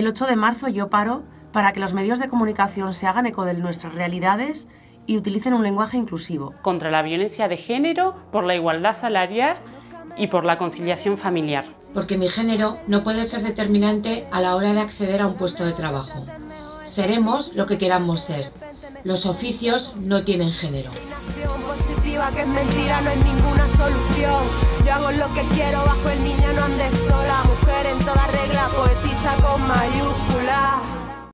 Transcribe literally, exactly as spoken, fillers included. El ocho de marzo yo paro para que los medios de comunicación se hagan eco de nuestras realidades y utilicen un lenguaje inclusivo. Contra la violencia de género, por la igualdad salarial y por la conciliación familiar. Porque mi género no puede ser determinante a la hora de acceder a un puesto de trabajo. Seremos lo que queramos ser. Los oficios no tienen género. Que es mentira, no hay ninguna solución. Yo hago lo que quiero, bajo el niño no andes sola. Mujer en toda regla, poetiza con mayúscula.